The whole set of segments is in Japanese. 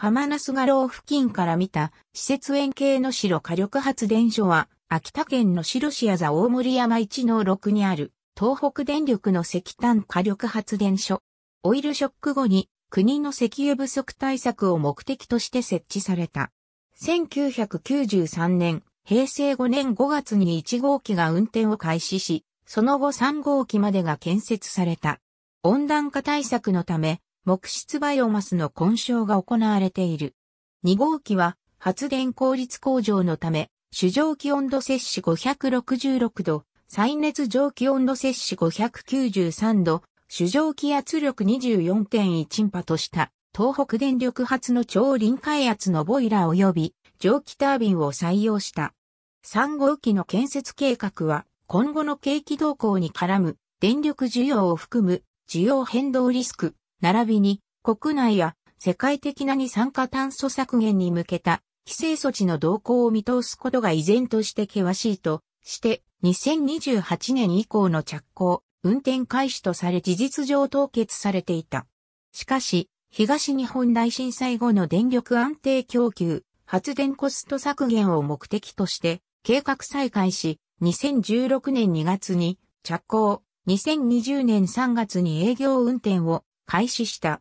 浜那須ヶ廊付近から見た施設円形の白火力発電所は秋田県の白石字大森山1-6にある東北電力の石炭火力発電所。オイルショック後に国の石油不足対策を目的として設置された。1993年、平成5年5月に1号機が運転を開始し、その後3号機までが建設された。温暖化対策のため、木質バイオマスの混焼が行われている。2号機は発電効率向上のため、主蒸気温度摂氏566度、再熱蒸気温度摂氏593度、主蒸気圧力 24.1 パとした東北電力発の超臨界圧のボイラー及び蒸気タービンを採用した。3号機の建設計画は今後の景気動向に絡む電力需要を含む需要変動リスク、並びに国内や世界的な二酸化炭素削減に向けた規制措置の動向を見通すことが依然として険しいとして2028年以降の着工、運転開始とされ事実上凍結されていた。しかし、東日本大震災後の電力安定供給、発電コスト削減を目的として計画再開し、2016年2月に着工、2020年3月に営業運転を開始した。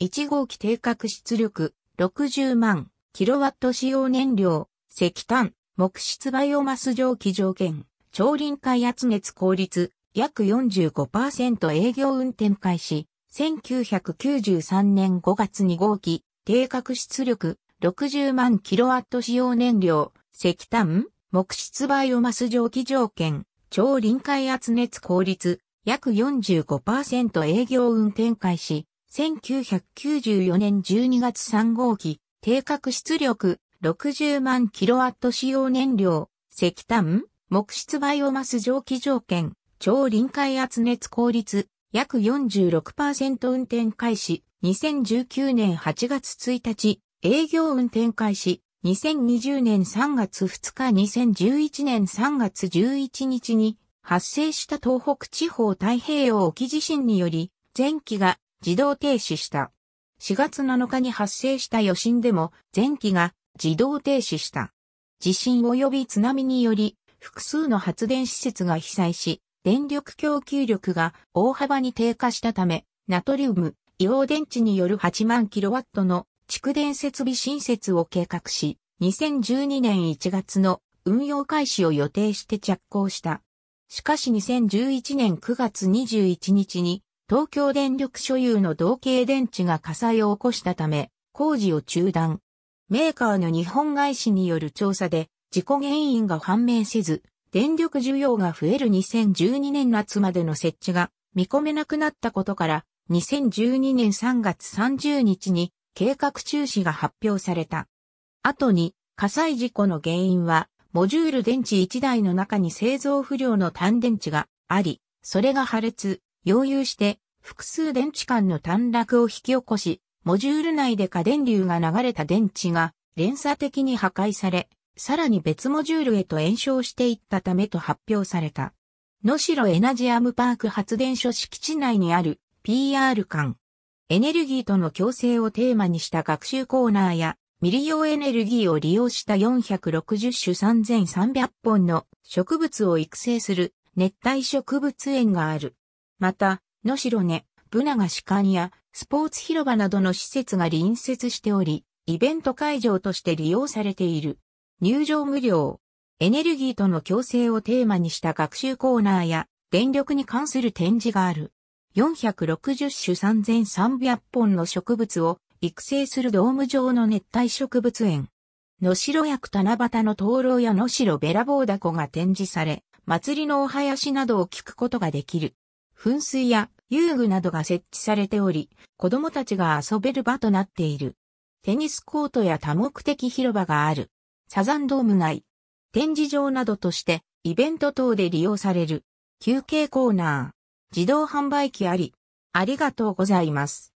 1号機定格出力60万キロワット使用燃料、石炭、木質バイオマス蒸気条件、超臨界圧熱効率、約 45% 営業運転開始、1993年5月2号機、定格出力、60万キロワット使用燃料、石炭、木質バイオマス蒸気条件、超臨界圧熱効率、約 45% 営業運転開始、1994年12月3号機、定格出力、60万キロワット使用燃料、石炭、木質バイオマス蒸気条件、超臨界圧熱効率、約 46% 運転開始、2019年8月1日、営業運転開始、2020年3月2日、2011年3月11日に発生した東北地方太平洋沖地震により、全機が自動停止した。4月7日に発生した余震でも、全機が自動停止した。地震及び津波により、複数の発電施設が被災し、電力供給力が大幅に低下したため、ナトリウム、硫黄電池による8万キロワットの蓄電設備新設を計画し、2012年1月の運用開始を予定して着工した。しかし2011年9月21日に、東京電力所有の同型電池が火災を起こしたため、工事を中断。メーカーの日本外資による調査で、事故原因が判明せず、電力需要が増える2012年夏までの設置が見込めなくなったことから、2012年3月30日に計画中止が発表された。後に火災事故の原因は、モジュール電池1台の中に製造不良の単電池があり、それが破裂、溶融して複数電池間の短絡を引き起こし、モジュール内で過電流が流れた電池が連鎖的に破壊され、さらに別モジュールへと延焼していったためと発表された。能代エナジアムパーク発電所敷地内にある PR 館。エネルギーとの共生をテーマにした学習コーナーや未利用エネルギーを利用した460種3300本の植物を育成する熱帯植物園がある。また、能代根、ブナが主幹やスポーツ広場などの施設が隣接しており、イベント会場として利用されている。入場無料。エネルギーとの共生をテーマにした学習コーナーや電力に関する展示がある。460種3300本の植物を育成するドーム状の熱帯植物園。能代薬七夕の灯籠や能代べらぼう凧が展示され、祭りのお囃子などを聞くことができる。噴水や遊具などが設置されており、子供たちが遊べる場となっている。テニスコートや多目的広場がある。サザンドーム内、展示場などとしてイベント等で利用される。休憩コーナー、自動販売機あり。ありがとうございます。